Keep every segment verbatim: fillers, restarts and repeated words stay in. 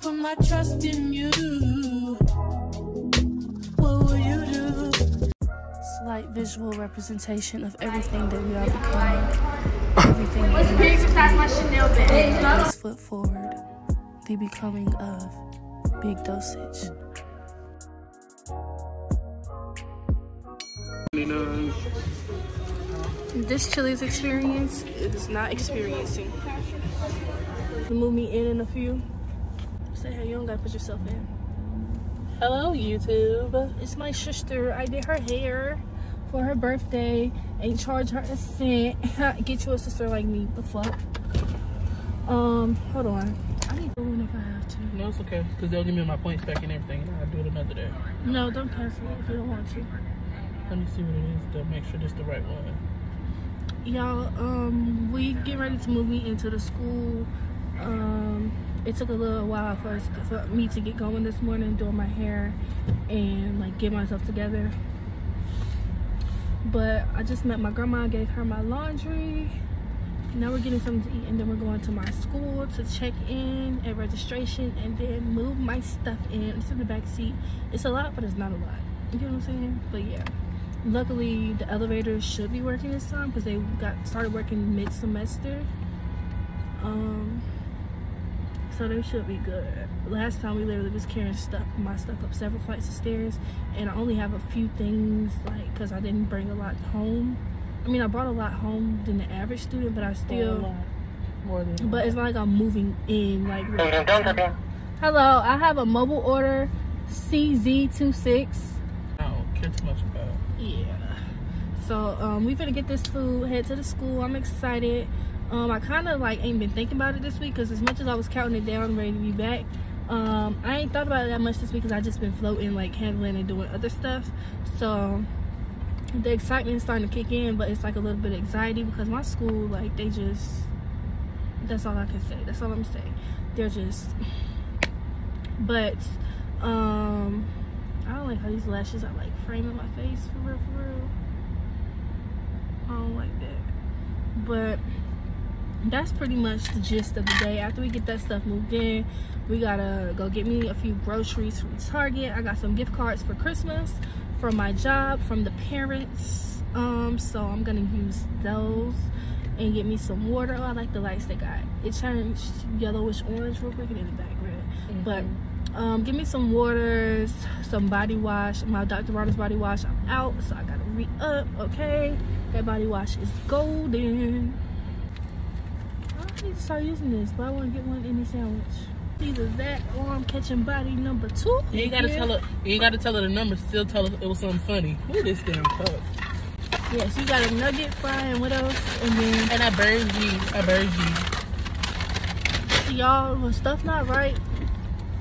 put my trust in you, what will you do? Slight visual representation of everything that we are becoming. Everything. Let's bring some fast my Chanel bag. Let's foot forward. The becoming of big dosage. This Chili's experience is not experiencing. Move me in in a few. Say, hey, you don't gotta put yourself in. Hello, YouTube. It's my sister. I did her hair for her birthday and charged her a cent. Get you a sister like me. The fuck? Um, hold on. I need to one if I have to. No, it's okay. Because they'll give me my points back and everything. And I'll do it another day. No, don't cancel it if you don't want to. Let me see what it is to make sure this is the right one. Y'all, um, we get ready to move me into the school. Um, it took a little while for, us, for me to get going this morning, doing my hair and like get myself together. But I just met my grandma, gave her my laundry. Now we're getting something to eat, and then we're going to my school to check in at registration and then move my stuff in. It's in the back seat. It's a lot, but it's not a lot. You know what I'm saying? But yeah. Luckily, the elevators should be working this time because they got started working mid-semester. Um, so they should be good. Last time we literally was carrying stuff, my stuff up several flights of stairs, and I only have a few things, like, because I didn't bring a lot home. I mean, I brought a lot home than the average student, but I still. More, more than. But it's not like I'm moving in, like. Right. Hello, I have a mobile order, C Z two six. Too much about it. Yeah, so um we're gonna get this food, head to the school. I'm excited. um I kind of like ain't been thinking about it this week because as much as I was counting it down ready to be back, um I ain't thought about it that much this week because I just been floating, like handling and doing other stuff. So the excitement is starting to kick in, but it's like a little bit of anxiety because my school, like, they just, that's all I can say, that's all I'm saying, they're just, but um I don't like how these lashes are like framing my face for real, for real. I don't like that. But that's pretty much the gist of the day. After we get that stuff moved in, we gotta go get me a few groceries from Target. I got some gift cards for Christmas, from my job, from the parents. Um, so I'm gonna use those and get me some water. Oh, I like the lights they got. It changed yellowish orange real quick and in the back red. Mm-hmm. But um give me some waters, some body wash. My Doctor Ronald's body wash, I'm out, so I gotta re-up. Okay, that body wash is golden. I need to start using this, but I want to get one in the sandwich. Either that or I'm catching body number two. You ain't gotta yeah. tell her you ain't gotta tell her the number, still tell her it was something funny. Who this damn fuck? Yes, you got a nugget fry and what else? And then and I buried you. I buried you. Y'all, when stuff not right,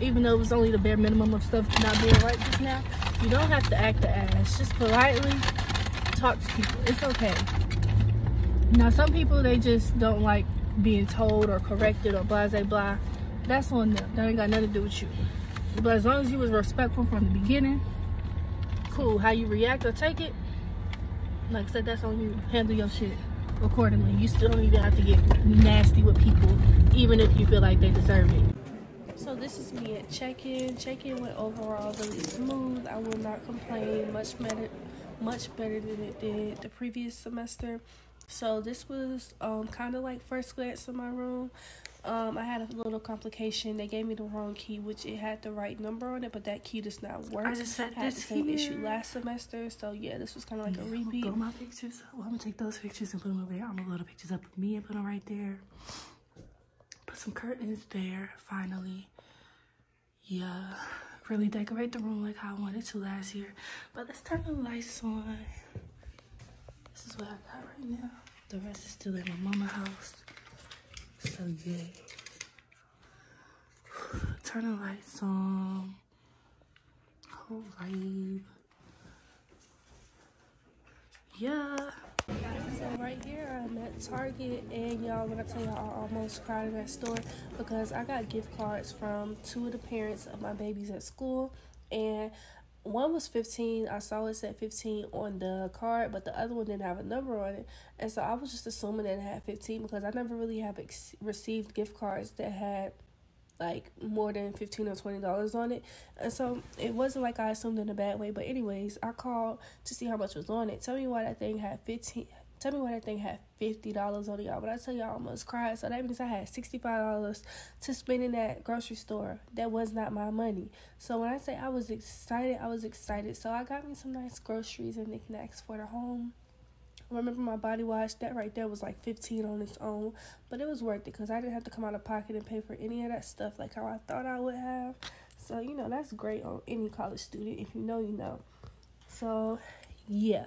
even though it was only the bare minimum of stuff not being right just now, you don't have to act the ass. Just politely talk to people. It's okay. Now, some people, they just don't like being told or corrected or blah, blah, blah. That's on them. That ain't got nothing to do with you. But as long as you was respectful from the beginning, cool. How you react or take it, like I said, that's on you. Handle your shit accordingly. You still don't even have to get nasty with people, even if you feel like they deserve it. So this is me at check-in. Check-in went overall really smooth. I will not complain. Much better, much better than it did the previous semester. So this was um, kind of like first glance in my room. Um, I had a little complication. They gave me the wrong key, which it had the right number on it, but that key does not work. I just had, I had this the same here. issue last semester. So yeah, this was kind of like yeah, a repeat. I'm gonna, go my pictures. Well, I'm gonna take those pictures and put them over there. I'm gonna load the pictures up of me and put them right there. Put some curtains there, finally. Yeah, really decorate the room like how I wanted to last year. But let's turn the lights on. This is what I got right now. The rest is still in my mama's house. So yay. Turn the lights on. Whole vibe. Yeah. So right here I'm at Target, and y'all, when I tell y'all, I almost cried in that store because I got gift cards from two of the parents of my babies at school, and one was fifteen. I saw it said fifteen on the card, but the other one didn't have a number on it, and so I was just assuming that it had fifteen because I never really have ex received gift cards that had like more than fifteen or twenty dollars on it. And so it wasn't like I assumed in a bad way, but anyways, I called to see how much was on it. Tell me why that thing had fifteen Tell me why that thing had fifty dollars on it, y'all. But I tell you, I almost cried. So that means I had sixty-five dollars to spend in that grocery store. That was not my money. So when I say I was excited, I was excited. So I got me some nice groceries and knickknacks for the home. I remember my body wash, that right there was like fifteen dollars on its own. But it was worth it because I didn't have to come out of pocket and pay for any of that stuff like how I thought I would have. So, you know, that's great on any college student. If you know, you know. So, yeah.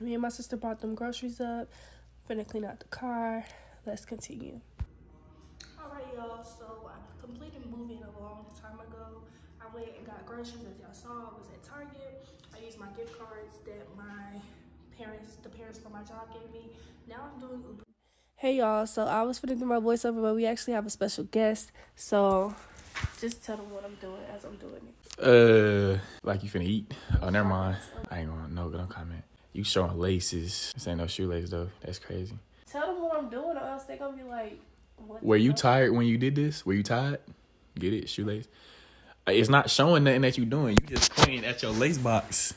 Me and my sister bought them groceries up. Finna clean out the car. Let's continue. Alright, y'all. So, I completed moving a long time ago. I went and got groceries, as y'all saw. I was at Target. I used my gift cards that my parents, the parents for my job gave me. Now I'm doing Uber. Hey, y'all. So, I was finna do my voiceover, but we actually have a special guest. So, just tell them what I'm doing as I'm doing it. Uh, like you finna eat. Oh, never mind. I ain't gonna, no, don't comment. You showing laces. This ain't no shoelace, though. That's crazy. Tell them what I'm doing, or else they're going to be like, what? Were you tired when you did this? Were you tired? Get it? Shoelace? It's not showing nothing that you're doing. You just pointing at your lace box.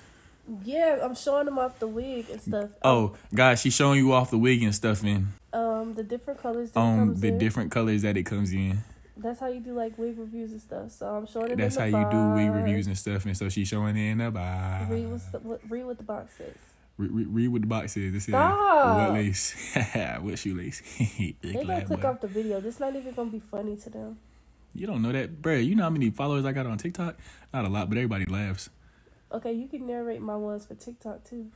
Yeah, I'm showing them off the wig and stuff. Oh, God, she's showing you off the wig and stuff, man. Um, the different colors that um, it comes the in. The different colors that it comes in. That's how you do, like, wig reviews and stuff. So I'm showing it That's in the how box. You do wig reviews and stuff, and so she's showing it in the box. Read, what's read what the box says. Read, read what the box says. This is what lace, what shoelace. They're gonna click off the video. This not even gonna be funny to them. You don't know that, bruh. You know how many followers I got on TikTok? Not a lot, but everybody laughs. Okay, you can narrate my ones for TikTok too.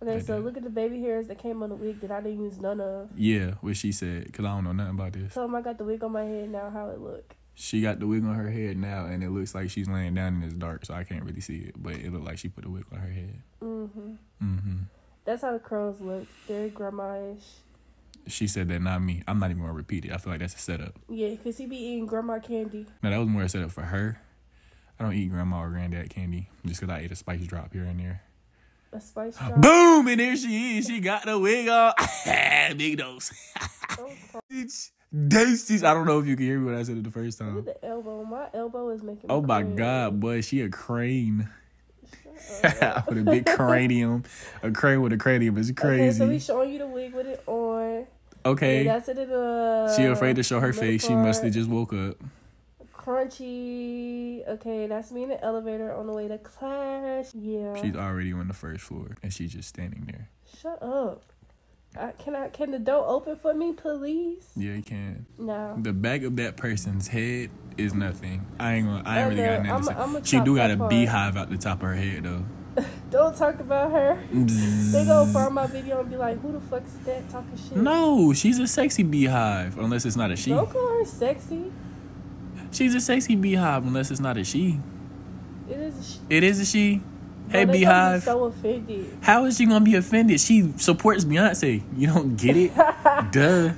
Okay, so look at the baby hairs that came on the wig that I didn't use none of. Yeah, what she said, cause I don't know nothing about this. So I got the wig on my head now. How it look? She got the wig on her head now, and it looks like she's laying down in this dark, so I can't really see it. But it looked like she put the wig on her head. Mm-hmm. Mm-hmm. That's how the curls look. Very grandma-ish. She said that, not me. I'm not even going to repeat it. I feel like that's a setup. Yeah, because he be eating grandma candy. No, that was more a setup for her. I don't eat grandma or granddad candy just because I ate a spice drop here and there. A spice drop? Boom! And there she is. She got the wig on. Big dose. Bitch. Daisies. I don't know if you can hear me when I said it the first time. Look at the elbow. My elbow is making me Oh, my crane. God, boy. She a crane. With a big cranium. A crane with a cranium is crazy. Okay, so we showing you the wig with it on. Okay. Yeah, that's it. Uh, she afraid to show her face. She must have just woke up. Crunchy. Okay, that's me in the elevator on the way to class. Yeah. She's already on the first floor, and she's just standing there. Shut up. I, can I? Can the door open for me, please? Yeah, you can. No. The back of that person's head is nothing. I ain't gonna. I ain't okay, really got nothing. I'm, to I'm She do got a part. beehive out the top of her head though. Don't talk about her. They gonna find my video and be like, "Who the fuck's that talking shit?" No, she's a sexy beehive, unless it's not a she. Don't call her sexy. She's a sexy beehive, unless it's not a she. It is. A she. It is a she. Hey, Beehive. Be so offended. How is she gonna be offended? She supports Beyonce. You don't get it? Duh.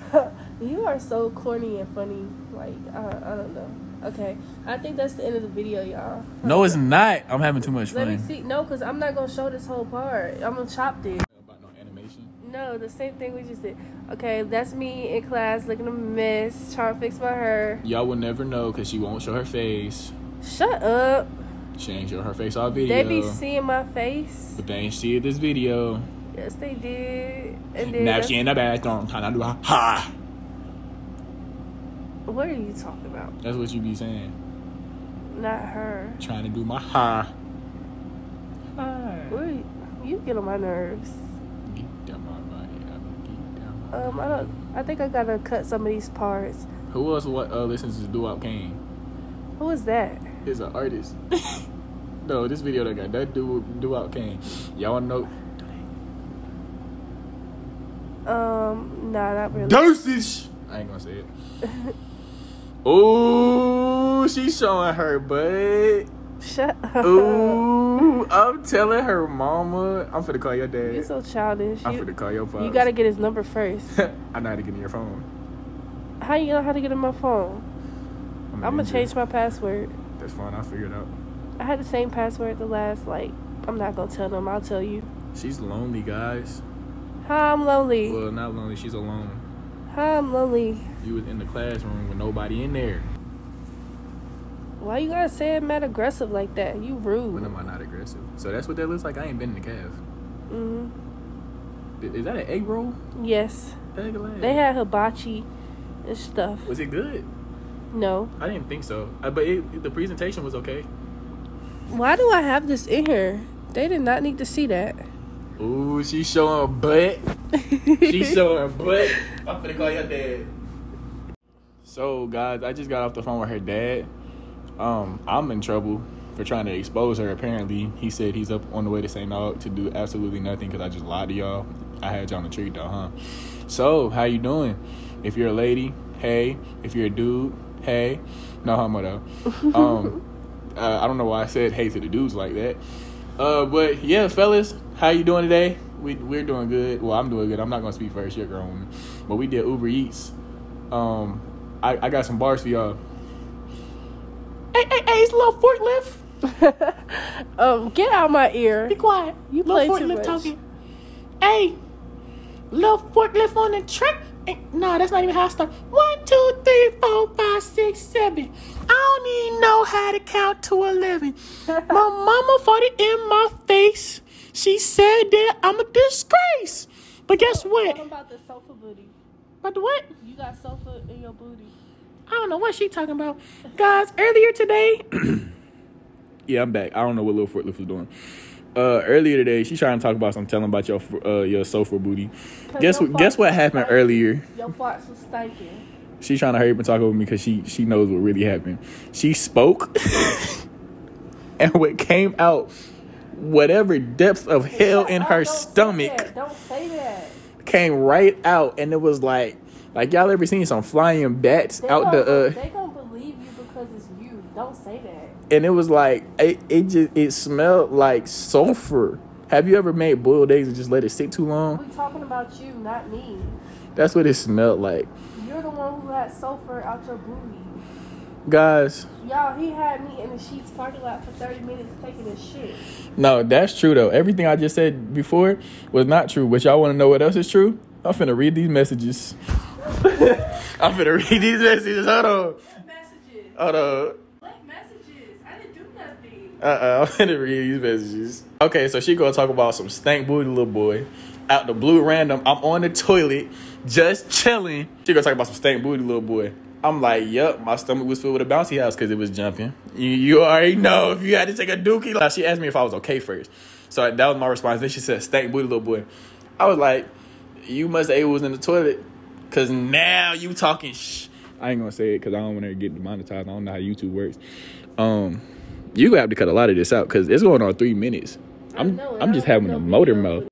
You are so corny and funny. Like, I, I don't know. Okay. I think that's the end of the video, y'all. No, it's not. I'm having too much fun. Let me see. No, because I'm not gonna show this whole part. I'm gonna chop this. About no animation? No, the same thing we just did. Okay, that's me in class looking a mess, trying to fix my hair. Y'all will never know because she won't show her face. Shut up. She ain't showing her face all video. They be seeing my face. But they ain't see this video. Yes, they did. And then now she in the bathroom trying to do her ha. What are you talking about? That's what you be saying. Not her. Trying to do my ha. Hi. What are you, you get on my nerves. Get down my body. Get down my um, I don't. I think I gotta cut some of these parts. Who else? What uh, listens to Do Out Kane? Who is that? Is an artist. No, this video that got that dude do out came. Y'all know. Um, nah, not really. Deuces! I ain't gonna say it. Ooh, she's showing her butt. Shut up. Ooh, I'm telling her mama. I'm finna call your dad. You're so childish. I'm you, finna call your father. You gotta get his number first. I know how to get in your phone. How you know how to get in my phone? I'm, I'm gonna change my password. That's fine. I'll figure it out. I had the same password the last, like, I'm not going to tell them. I'll tell you. She's lonely, guys. Hi, I'm lonely. Well, not lonely. She's alone. Hi, I'm lonely. You was in the classroom with nobody in there. Why you gotta say I'm not aggressive like that? You rude. When am I not aggressive? So that's what that looks like. I ain't been in the calf. Mm-hmm. Is that an egg roll? Yes. They had hibachi and stuff. Was it good? No. I didn't think so. But it, the presentation was okay. Why do I have this in here? They did not need to see that. Ooh, she showing butt. She showing butt. I'm finna call your dad. So, guys, I just got off the phone with her dad. Um, I'm in trouble for trying to expose her. Apparently, he said he's up on the way to Saint Aug to do absolutely nothing because I just lied to y'all. I had y'all in the treat though, huh? So, how you doing? If you're a lady, hey. If you're a dude, hey. No homo though. Um, uh, I don't know why I said hey to the dudes like that. Uh, but yeah, fellas, how you doing today? We we're doing good. Well, I'm doing good. I'm not gonna speak first. You're a grown woman. But we did Uber Eats. Um, I I got some bars for y'all. Hey, hey, hey, it's a little forklift. um, get out of my ear. Be quiet. You play too much. Talking. Hey, little forklift on the truck. Hey, no, that's not even how I start. One, two, three, four, five, six, seven. I don't even know how to count to eleven. My mama farted in my face. She said that I'm a disgrace. But guess what? What about the sofa booty? About the what? You got sofa in your booty. I don't know what she talking about. Guys, earlier today. Yeah, I'm back. I don't know what Lil Forklift was doing. Uh, earlier today, she trying to talk about some telling about your uh, your sofa booty. Guess what? Guess what happened earlier? Your farts was stinking. She trying to hurry up and talk over me because she she knows what really happened. She spoke, and what came out, whatever depth of hell in her stomach, don't say that, came right out, and it was like. Like, y'all ever seen some flying bats they out the... Uh, they don't believe you because it's you. Don't say that. And it was like... It, it just... It smelled like sulfur. Have you ever made boiled eggs and just let it sit too long? We're talking about you, not me. That's what it smelled like. You're the one who had sulfur out your booty. Guys. Y'all, he had me in the Sheets parking lot for thirty minutes taking a shit. No, that's true, though. Everything I just said before was not true. But y'all want to know what else is true? I'm finna read these messages. I'm finna read these messages. Hold on. What messages? Hold on. What messages? I didn't do nothing. Uh-uh. I'm finna read these messages. Okay, so she gonna talk about some stank booty little boy. Out the blue random. I'm on the toilet. Just chilling. She gonna talk about some stank booty little boy. I'm like, yup, my stomach was filled with a bouncy house because it was jumping. You, you already know if you had to take a dookie. Like, she asked me if I was okay first. So that was my response. Then she said, stank booty little boy. I was like, you must have ate what was in the toilet. Cause now you talking shh. I ain't gonna say it because I don't want to get demonetized. I don't know how YouTube works. Um, you gonna have to cut a lot of this out because it's going on three minutes. I'm I'm just having a motor mode.